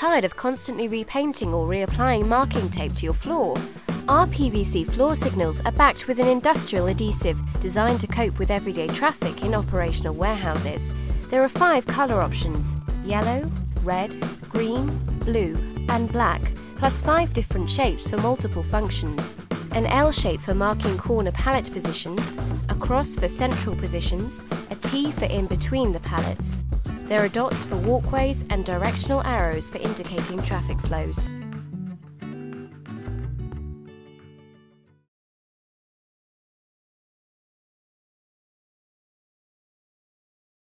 Tired of constantly repainting or reapplying marking tape to your floor? Our PVC floor signals are backed with an industrial adhesive designed to cope with everyday traffic in operational warehouses. There are 5 colour options: yellow, red, green, blue and black, plus 5 different shapes for multiple functions. An L shape for marking corner pallet positions, a cross for central positions, a T for in between the pallets. There are dots for walkways and directional arrows for indicating traffic flows.